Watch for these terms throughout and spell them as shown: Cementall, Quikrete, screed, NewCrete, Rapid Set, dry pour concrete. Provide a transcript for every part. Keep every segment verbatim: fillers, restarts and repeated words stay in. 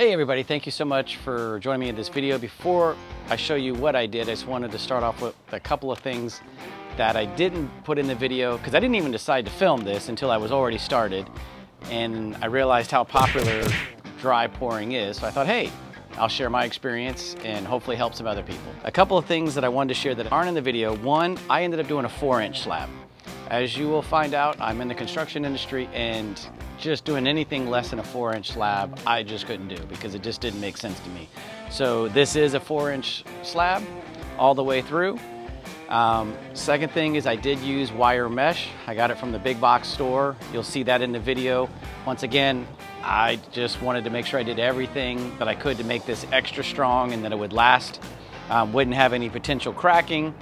Hey everybody, thank you so much for joining me in this video. Before I show you what I did, I just wanted to start off with a couple of things that I didn't put in the video because I didn't even decide to film this until I was already started, and I realized how popular dry pouring is, so I thought, hey, I'll share my experience and hopefully help some other people. A couple of things that I wanted to share that aren't in the video. One, I ended up doing a four inch slab. As you will find out, I'm in the construction industry, and just doing anything less than a four inch slab, I just couldn't do because it just didn't make sense to me. So this is a four inch slab all the way through. Um, second thing is I did use wire mesh. I got it from the big box store. You'll see that in the video. Once again, I just wanted to make sure I did everything that I could to make this extra strong and that it would last, um, wouldn't have any potential cracking.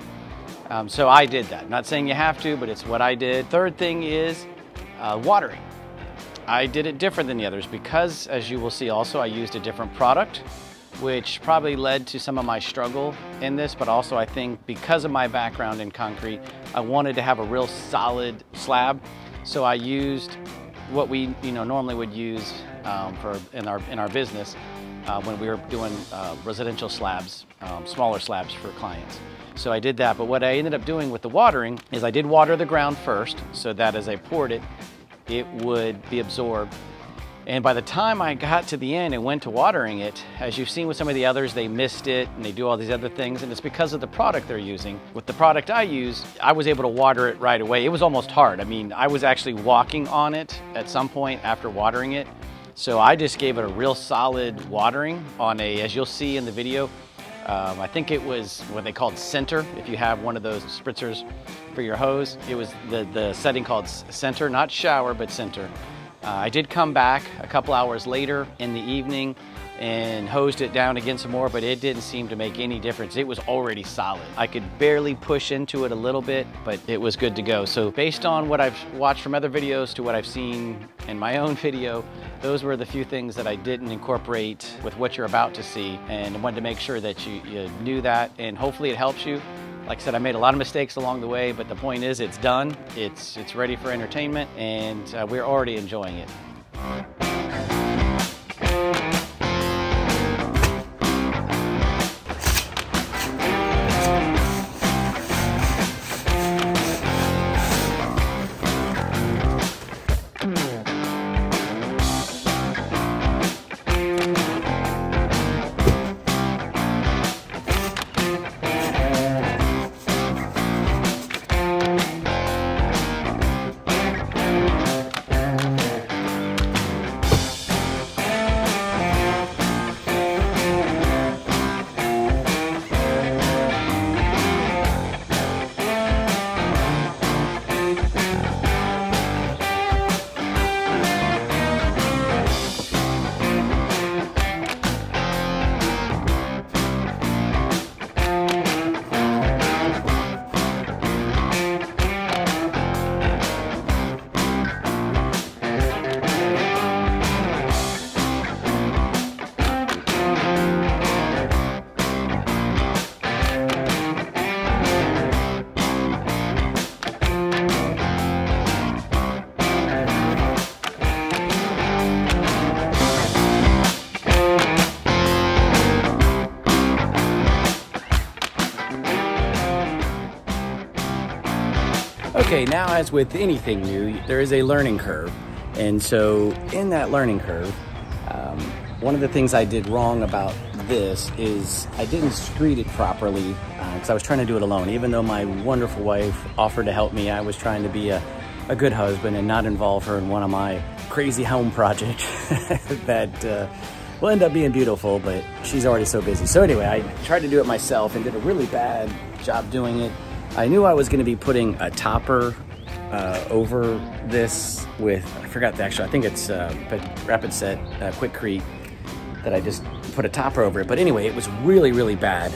Um, so I did that. Not saying you have to, but it's what I did. Third thing is uh, watering. I did it different than the others because, as you will see also, I used a different product, which probably led to some of my struggle in this, but also I think because of my background in concrete, I wanted to have a real solid slab. So I used what we you know normally would use um, for in our in our business uh, when we were doing uh, residential slabs, um, smaller slabs for clients. So I did that, but what I ended up doing with the watering is I did water the ground first so that as I poured it, it would be absorbed. And by the time I got to the end and went to watering it, as you've seen with some of the others, they missed it and they do all these other things, and it's because of the product they're using. With the product I used, I was able to water it right away. It was almost hard. I mean, I was actually walking on it at some point after watering it. So I just gave it a real solid watering on a, as you'll see in the video, Um, I think it was what they called center. If you have one of those spritzers for your hose, it was the, the setting called center, not shower, but center. Uh, I did come back a couple hours later in the evening and hosed it down again some more, but it didn't seem to make any difference. It was already solid. I could barely push into it a little bit, but it was good to go. So based on what I've watched from other videos to what I've seen in my own video, those were the few things that I didn't incorporate with what you're about to see, and I wanted to make sure that you, you knew that, and hopefully it helps you. Like I said, I made a lot of mistakes along the way, but the point is it's done, it's, it's ready for entertainment, and uh, we're already enjoying it. Okay, now as with anything new, there is a learning curve. And so in that learning curve, um, one of the things I did wrong about this is I didn't screed it properly because uh, I was trying to do it alone. Even though my wonderful wife offered to help me, I was trying to be a, a good husband and not involve her in one of my crazy home projects that uh, will end up being beautiful, but she's already so busy. So anyway, I tried to do it myself and did a really bad job doing it. I knew I was going to be putting a topper uh, over this with, I forgot the actual, I think it's uh, Rapid Set, uh, Quikrete, that I just put a topper over it. But anyway, it was really, really bad.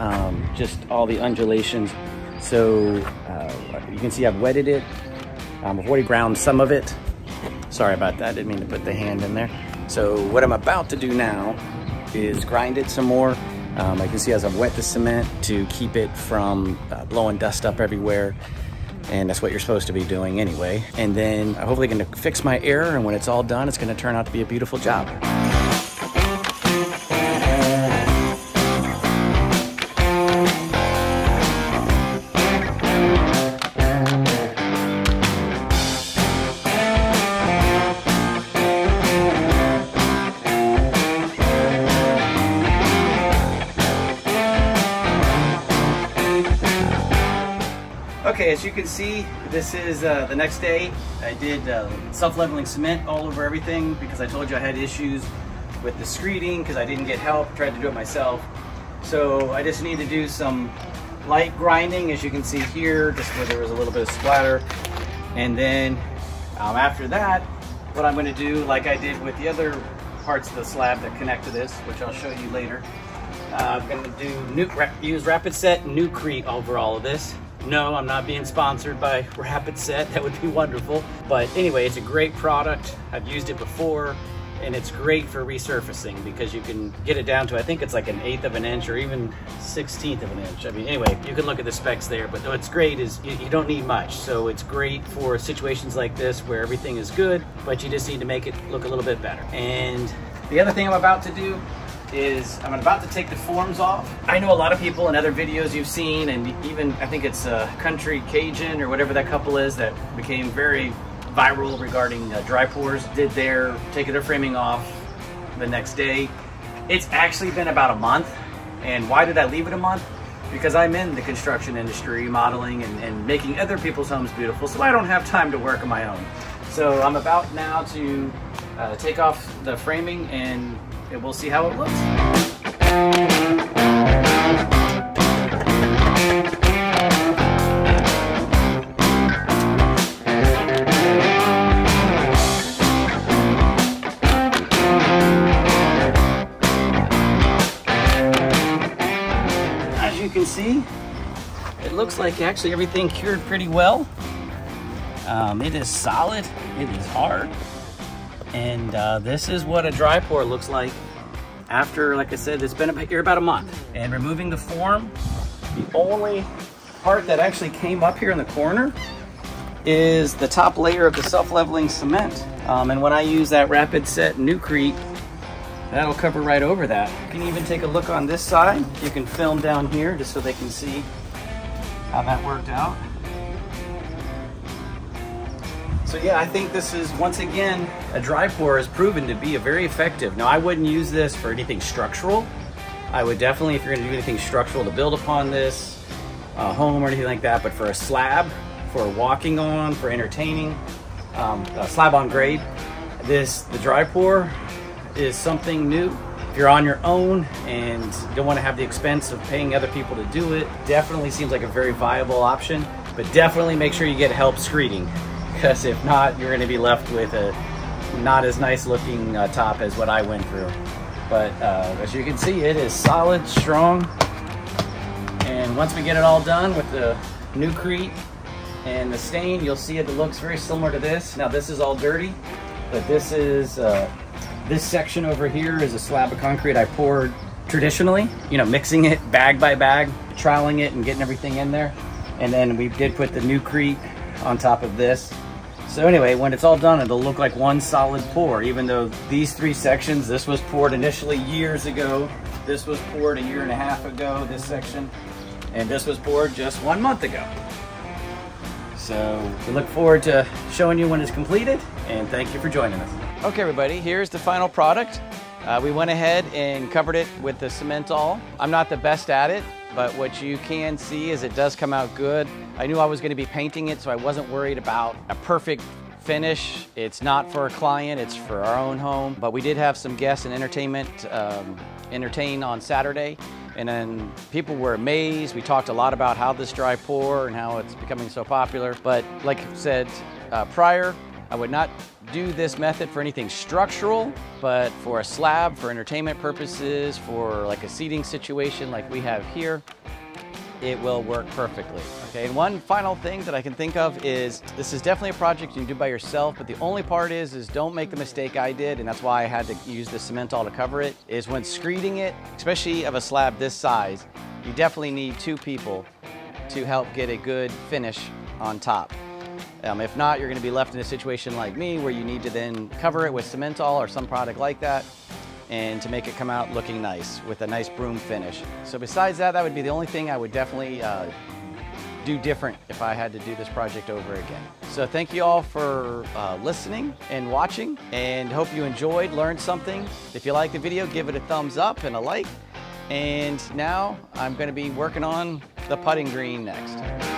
Um, just all the undulations. So uh, you can see I've wetted it. Um, I've already ground some of it. Sorry about that. I didn't mean to put the hand in there. So what I'm about to do now is grind it some more. Um, I can see as I've wet the cement to keep it from uh, blowing dust up everywhere, and that's what you're supposed to be doing anyway. And then I'm hopefully going to fix my error, and when it's all done, it's going to turn out to be a beautiful job. Okay, as you can see, this is uh, the next day. I did uh, self-leveling cement all over everything because I told you I had issues with the screeding because I didn't get help, tried to do it myself. So I just need to do some light grinding, as you can see here, just where there was a little bit of splatter. And then um, after that, what I'm gonna do, like I did with the other parts of the slab that connect to this, which I'll show you later, uh, I'm gonna do new, use Rapid Set NewCrete over all of this. No, I'm not being sponsored by Rapid Set. That would be wonderful. But anyway, it's a great product. I've used it before, and it's great for resurfacing because you can get it down to, I think it's like an eighth of an inch or even sixteenth of an inch. I mean, anyway, you can look at the specs there, but what's great is you, you don't need much. So it's great for situations like this where everything is good, but you just need to make it look a little bit better. And the other thing I'm about to do is I'm about to take the forms off. I know a lot of people in other videos you've seen, and even I think it's uh, Country Cajun or whatever that couple is that became very viral regarding uh, dry pours, did their, taking their framing off the next day. It's actually been about a month. And why did I leave it a month? Because I'm in the construction industry, modeling and, and making other people's homes beautiful, so I don't have time to work on my own. So I'm about now to uh, take off the framing and and we'll see how it looks. As you can see, it looks like actually everything cured pretty well. Um, it is solid, it is hard. And uh, this is what a dry pour looks like after, like I said, it's been here about a month. And removing the form, the only part that actually came up here in the corner is the top layer of the self-leveling cement. Um, and when I use that Rapid Set NewCrete, that'll cover right over that. You can even take a look on this side. You can film down here just so they can see how that worked out. So yeah, I think this is, once again, a dry pour has proven to be a very effective. Now, I wouldn't use this for anything structural. I would definitely, if you're gonna do anything structural, to build upon this, a home or anything like that, but for a slab, for walking on, for entertaining, um, a slab on grade, this, the dry pour is something new. If you're on your own and don't wanna have the expense of paying other people to do it, definitely seems like a very viable option, but definitely make sure you get help screeding. Because if not, you're going to be left with a not as nice looking uh, top as what I went through. But uh, as you can see, it is solid, strong. And once we get it all done with the NewCrete and the stain, you'll see it, it looks very similar to this. Now this is all dirty, but this is, uh, this section over here is a slab of concrete I poured traditionally, you know, mixing it bag by bag, troweling it and getting everything in there. And then we did put the NewCrete on top of this. So anyway, when it's all done, it'll look like one solid pour, even though these three sections, this was poured initially years ago, this was poured a year and a half ago, this section, and this was poured just one month ago. So we look forward to showing you when it's completed, and thank you for joining us. Okay everybody, here's the final product. Uh, we went ahead and covered it with the Cementall. I'm not the best at it, but what you can see is it does come out good. I knew I was going to be painting it, so I wasn't worried about a perfect finish. It's not for a client, it's for our own home. But we did have some guests and entertainment um, entertain on Saturday, and then people were amazed. We talked a lot about how this dry pour and how it's becoming so popular. But like I said uh, prior, I would not do this method for anything structural, but for a slab, for entertainment purposes, for like a seating situation like we have here, it will work perfectly. Okay, and one final thing that I can think of is, this is definitely a project you can do by yourself, but the only part is, is don't make the mistake I did, and that's why I had to use the Cementall to cover it, is when screeding it, especially of a slab this size, you definitely need two people to help get a good finish on top. Um, if not, you're gonna be left in a situation like me where you need to then cover it with Cementall or some product like that, and to make it come out looking nice with a nice broom finish. So besides that, that would be the only thing I would definitely uh, do different if I had to do this project over again. So thank you all for uh, listening and watching, and hope you enjoyed, learned something. If you like the video, give it a thumbs up and a like. And now I'm gonna be working on the putting green next.